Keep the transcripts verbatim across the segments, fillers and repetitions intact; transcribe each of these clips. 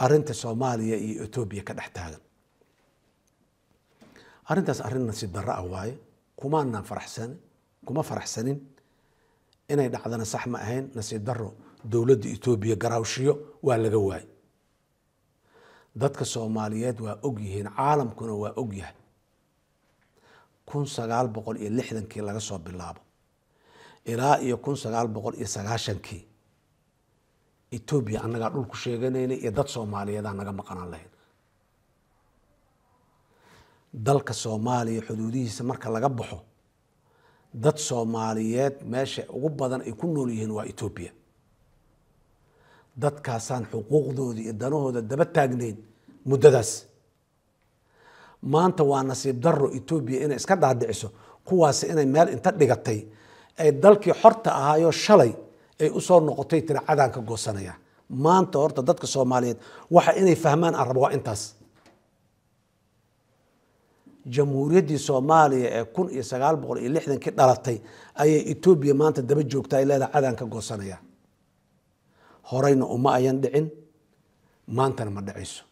أرنت الصومالية إي إثيوبيا كدحتاغن أرنتاس أرننا سيدراء واي كماننا فرحسن كما فرحسنين إني دحدنا صح ما أهين نسيدرو دولة إثيوبيا قراوشيو ولا واي دادك الصوماليات وأوجيهن عالم كنا وأوجيه كن سجال بقول إيه لحدا كي لا صوب باللعب إراء يكون سجال بقول إيه سجاشن كي إثيوبيا أنا قاعد أقول كشيء يعني إيه داد صوماليات أنا قاعد مقارن لهن دالك الصومالي حدودي سمرك لا جبحه داد صوماليات ماشي غبضا يكونوا ليهن وإثيوبيا داد كاسان حقوق ذودي إدانوه ذا دبت تاجنين مددس ما أنت وأنا سيبدروا إثيوبيا إنا إسكاد عدعسه قواس إنا مال إنت دقتي أي دلك حرت أهايو شلي أي أصور نقطي ترى عدان كجوسانية ما أنت ورت دتك الصوماليات وحا إنا يفهمان أربعة إنتاس جمهورية دي صوماليا كون إسقال بقول اللي إحنا كده غلطي أي إثيوبيا ما أنت دبت جوكتاي لا عدان كجوسانية هورينا وما يندعين ما أنت ما دعيسه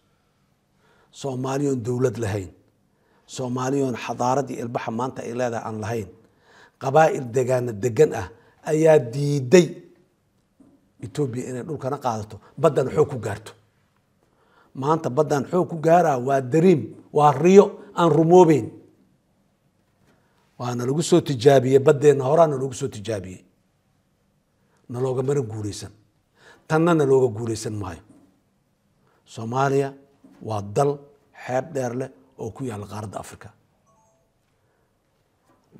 صوماليون دولة لهين صوماليون حضارة البحر ما أنت إلا ذا عن لهين قبائل دجان الدجنة أيا دي دي إثيوبيا إن دول كنا قاعدته بدن حوكو جارتو ما أنت بدن حوكو جارا ودريم والريو أن رموبين وأنا لقصو تجابية بدن هورا نلقصو تجابية نلقى من الجوريسن تننا لوغا غوريسن ماي صوماليا ودل حاب ديرله او كو يال قارد افريكا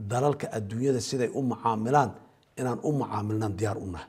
دلالك الدنيا سيداي ام عاملان ان ان ام عاملنا ديار امنا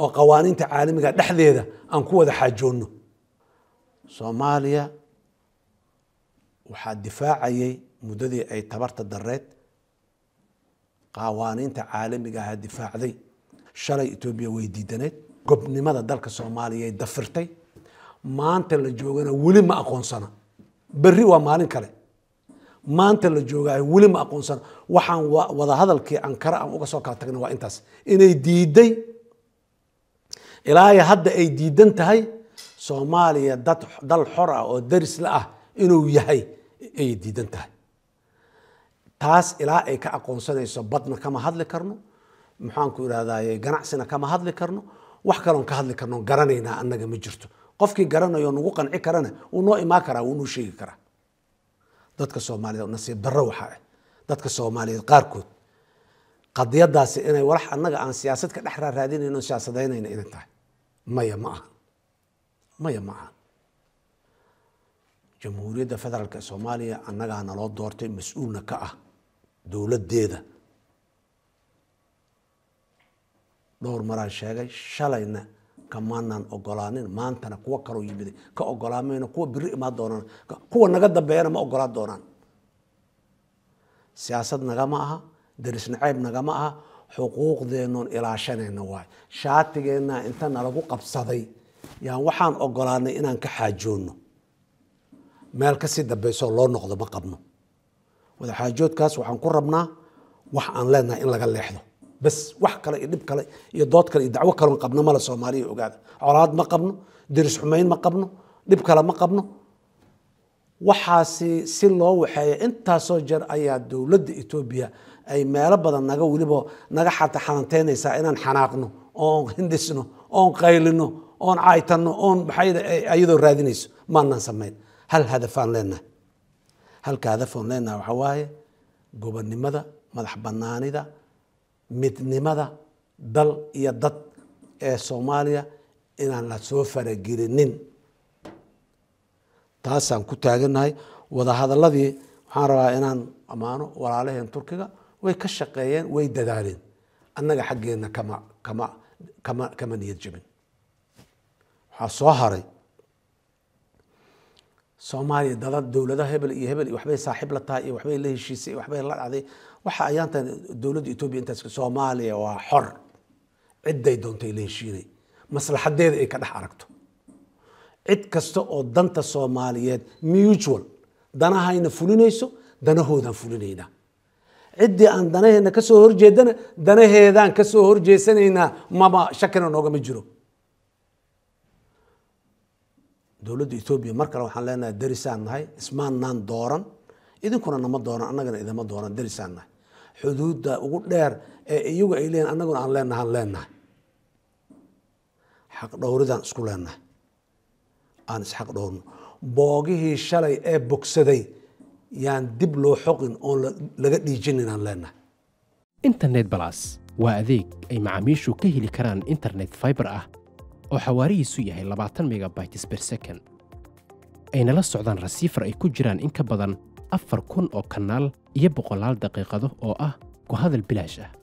oo qawaaniinta caalamiga dhaxdeeda aan ku wada xaajoono Soomaaliya waxa difaacayay muddadii ay tabarta darreed قوانينta caalamiga ah difaacday shalay Ethiopia way diidanay gobnimada dalka Soomaaliya ay dafirtay maanta la joogana wali ma aqoonsana bari waa maalin kale maanta la joogaa wali ma aqoonsana waxaan wada hadalkii Ankara aan uga soo kala tagna waa intaas inay diiday ilaa hadda ay diidan tahay Soomaaliya dad dal xor ah oo daris la ah inuu yahay ay diidan tahay تاس إلى أي كأقون سنة يصبتنا كما هذل كرنو محانكو إلى هذا جناح سنة كما هذل كرنو وحكرون كهذل كرنو جرانينا أن نجم جرتو قفكي جرانا ينوقن عكرنا ونوع ما كره ونوشي كره دتك الصومالي الناس يبروا حاجة دتك الصومالي قاركود قد يداس إنه ورح أن نجا عن سياستك الأحرار هذين إنه سياسة دينا إنه إنت ما يمعها ما يمعها جمهورية فدرالك الصومالية أن نجا عن الله دورتي مسؤولنا كأه دولة ديدا دور مرة شاقي شلينا كمانا أقولانين ما أنتنا كوا كرو يبدي كأقولانين كوا بريء ما دوران كوا نقد بيانا ما أقولان دوران سياسة نجمعها درس نعيب نجمعها حقوق ذينون إلى شنه نواي شاتجينا إنتنا لقو قبصدي يعني وحن أقولانين إن كحاجونو مال كسيد بيسو الله نقد ما قبنا وذا حاجات كاس وحن قربنا وحن لنا إلا قال لحظة بس وح كلا يدب كلا يضاد كلا يدعو كلا من قبنا ما له صومالي وقاعد عراض ما قبنا درس حمين ما قبنا دب كلا ما قبنا وحاسي سلوا وحياة أنت سجر أياد دولة إثيوبيا أي ما ربنا نجا ولبه نجا حتى حنتين سائنا حناقنا أون هندسنا أون قيلنا أون عايتنا أون بحيد أيدو رادينيس ما نسمين هل هدفان لنا هل كهدفان لنا وحواي جوبا نمذا مدح بنانيدا مت نمذا دل يدت الصومالية إن أنا سوفر جيرنين تاسام كنت أجنها وذا هذا الذي حرى إن أمانه ولا عليه تركيا ويكشقين ويددارين أننا حقينا كما كما كما كما يجبن حصهري Soomaaliya dalad dawladaha hebel iyo hebel waxbay saaxiib la tahay waxbay la heshiisay waxbay la dhacday waxa ayaanta dawladda Itoobiya intaas Soomaaliya waa xor ciday doontay la heshiinay maslaxadeeda ay ka dhax aragto cid kasta oo danta Soomaaliyeed mutual danahayna fulinayso danahoodan fulinayna cidii aan danahayna ka soo horjeedana danaheedan ka soo horjeesanayna maba shakana nooga ma jiro دولة إثيوبيا مركلة وحلنا درسان هاي اسمها نان دوران إذا كنا نما دوران أنا قلنا إذا ما دوران درسان هاي حدود وقول دير يوجا إلين أنا قلنا حلنا حلنا حق دوردان سكولنا أنس حق دورن باقي هي شلي بوكس دي يعني دبلو حقن أول لقيت يجينا حلنا إنترنت بلاس وأذيك أي معاميشو كهلي كران إنترنت فايبر أه oo xawaarihiisu yahay labaatan megabytes per second ayna la socdaan rasiifar ay ku jiraan in ka badan afar kun oo kanaal iyo boqolaal daqiiqado oo ah ku hadal bilaash ah.